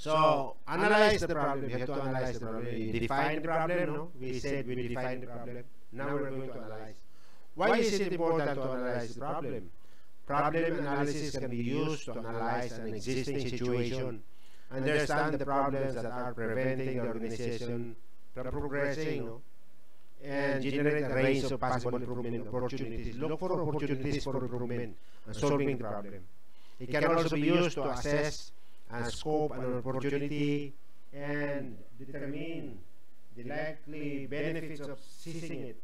So analyze the problem. We have to analyze the problem. We define the problem. No, we said we define the problem. Now we're going to analyze. Why is it important to analyze the problem? Problem analysis can be used to analyze an existing situation, understand the problems that are preventing the organization from progressing, no? And generate a range of possible improvement opportunities. Look for opportunities for improvement and solving the problem. It can also be used to assess and scope an opportunity and determine the likely benefits of seizing it.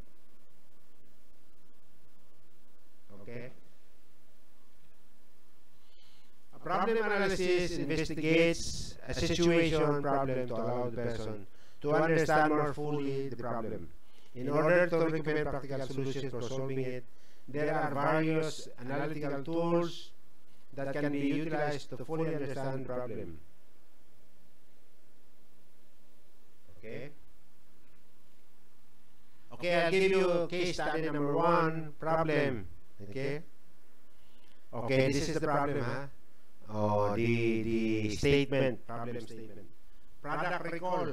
Okay. A problem analysis investigates a situation problem to allow the person to understand more fully the problem. In order to recommend practical solutions for solving it, there are various analytical tools that can be utilized to fully understand the problem. Okay. Okay, I'll give you case study number 1, problem. Okay. Okay, this is the problem, huh? Oh, the statement, problem statement. Product recall.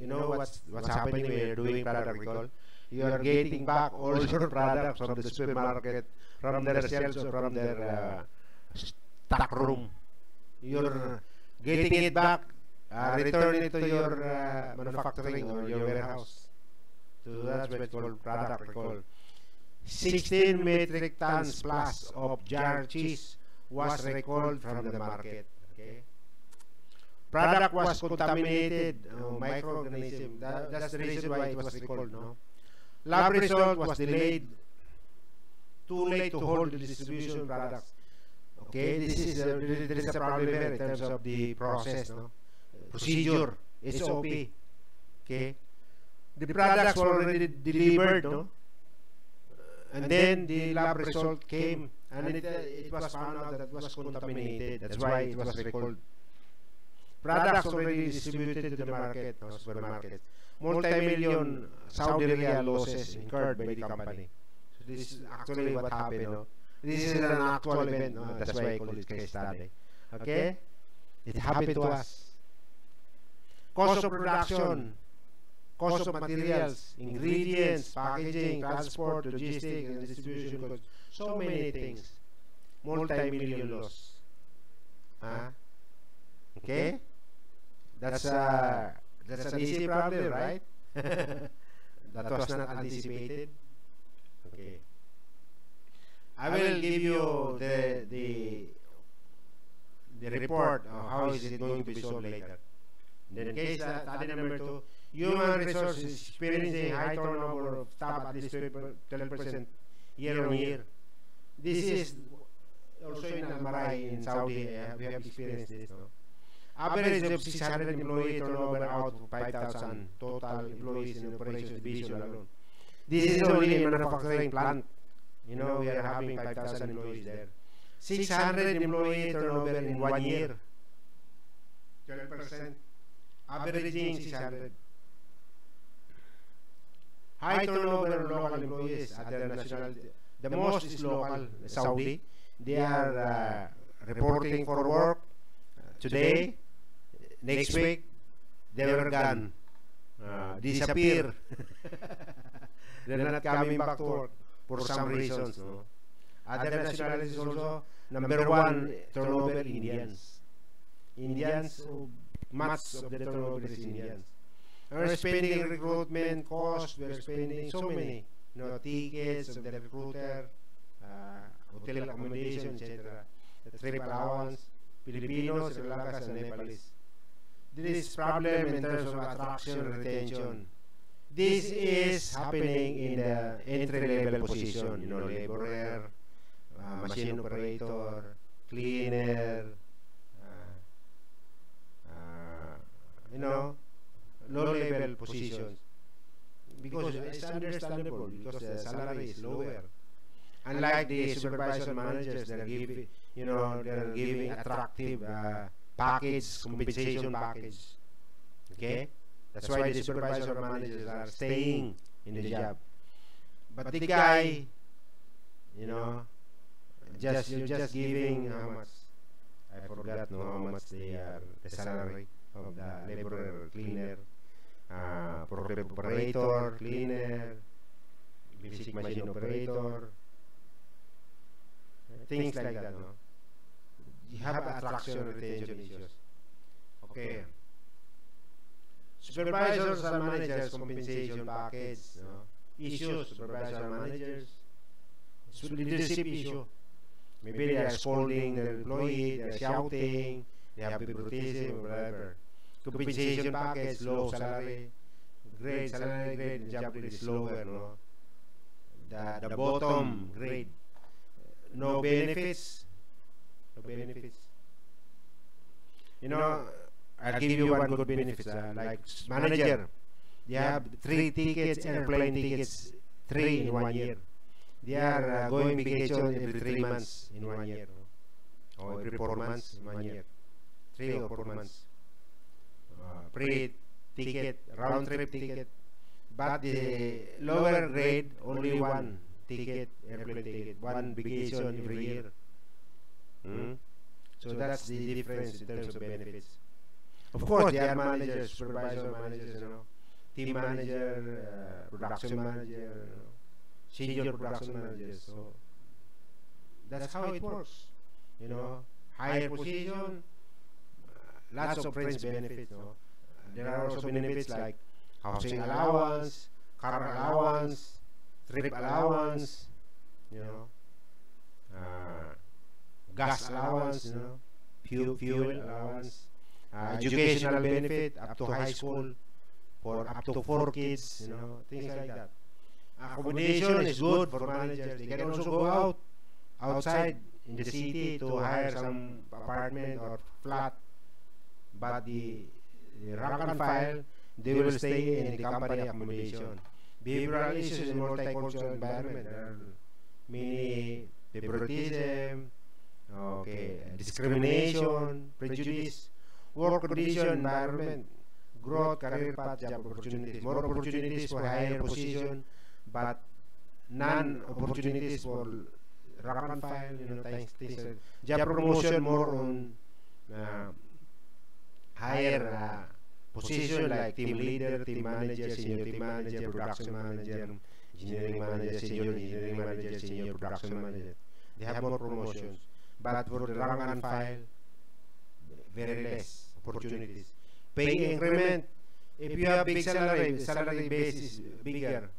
You know what's happening when you're doing product recall? You are getting back all your products from the supermarket, from their shelves, or from their stock room. You're getting it back, return it to your manufacturing or your warehouse. So that's what's called product recall. 16 metric tons plus of jar cheese was recalled from the market. Okay. Product was contaminated, microorganism. That's the reason why it was recalled. No, lab result was delayed. Too late to hold the distribution products. Okay, this is there is a problem here in terms of the process. No, procedure, SOP. Okay, the products were already delivered. No, and then the lab result came, and it was found out that it was contaminated. That's why it was recalled. Products already distributed to the market, no, supermarket. Multi-million Saudi riyal losses incurred by the company. So this is actually what happened. No? This is an actual event. No? That's why I call it case study. Okay? It happened to us. Cost of production, cost of materials, ingredients, packaging, transport, logistics, and distribution costs. So many things. Multi-million loss. Huh? Okay, that's an easy problem, right? That was not anticipated. Okay, I will give you the report of how is it going to be solved later. Then case study number 2: human resources experiencing high turnover of staff at least 10% year on year. This is also in Almarai in Saudi. We have experienced this. No? Average of 600 employees turnover out of 5,000 total employees in operations division alone. This is only a manufacturing plant. You know, we are having 5,000 employees there. 600 employee turnover in 1 year. 12%. Averaging 600. High turnover of local employees at their nationality. The most is local, Saudi. They are reporting for work today, next week, they were gone, disappear. They're not coming back to work for some reasons. No? Other nationalities also, number 1 turnover Indians. Indians, much of the turnover is Indians. We're spending recruitment costs, we're spending so many, you know, tickets of the recruiter, hotel accommodation, etc., the trip allowance. Filipinos, Sri Lankas, and Nepalese. This problem in terms of attraction and retention. This is happening in the entry-level position, you know, laborer, machine operator, cleaner, you know, low-level positions. Because it's understandable, because the salary is lower. Unlike the supervisor managers that are giving, you know, they're giving attractive package, compensation package. Okay? That's why the supervisor managers are staying in the job. But the guy, you know, just you're just giving how much? I forgot how much the salary of the laborer, cleaner, operator, cleaner, basic machine operator, things like that. No? You have attraction retention issues. Okay. Supervisors and managers compensation package. No? Issues, supervisors and managers. Leadership issue. Maybe they are scolding their employee, they are shouting, they have favoritism, whatever. Compensation package, low salary, grade, salary grade, job grade is lower, no? The bottom grade, no benefits, no benefits. You know, I'll give you one good benefit, like manager, they have 3 tickets, airplane tickets, 3 in 1 year. They are going vacation every 3 months in 1 year, or every 4 months in 1 year, 3 or 4 months. Pre-ticket, round-trip ticket, but the lower grade only 1 ticket, airplane ticket, 1 vacation every year. So that's the difference in terms of benefits. Of course, there are managers, supervisor managers, you know, team manager, production manager, you know, senior production managers. So that's how it works, you know. Higher position, lots of fringe benefits. No? There are also benefits like housing allowance, car allowance, trip allowance, you know, gas allowance, you know, fuel allowance, educational benefit up to high school for up to 4 kids, you know, things like that. Accommodation is good for managers. They can also go outside in the city to hire some apartment or flat, but the rank and file, they will stay in the company accommodation. Behavioral issues in multicultural environment are many favoritism, discrimination, prejudice, work condition, environment, growth, career path, job opportunities, more opportunities for higher position, but none opportunities for rank and file, you know, things. Job promotion more on higher position like team leader, team manager, senior team manager, production manager, engineering manager, senior engineering manager, senior production manager. They have more promotions, but for the rank and file, very less opportunities. Pay increment, if you have big salary, the salary base is bigger.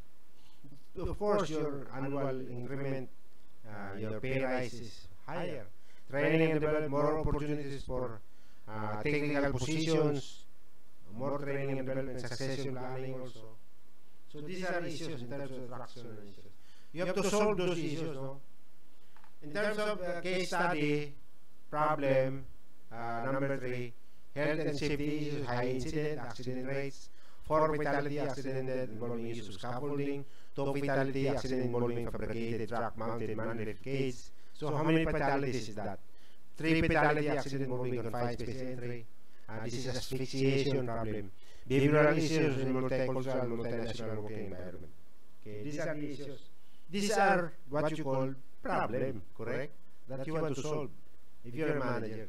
Of course, your annual increment, your pay rise is higher. Training and development, more opportunities for technical positions, more training and development, succession planning also. So these are issues in terms of attraction issues. You have to solve those issues, no? In terms of case study, problem, number 3, health and safety issues, high incident, accident rates, 4 fatality accident involving issues scaffolding, 2 fatality accident involving fabricated track-mounted man-lift cage. So how many fatalities is that? 3 fatality accident involving confined space entry. This is asphyxiation problem. Behavioral issues in multicultural, multinational working environment. Okay, these are the issues. These are what you call problem, correct? That you want to solve if you're a manager.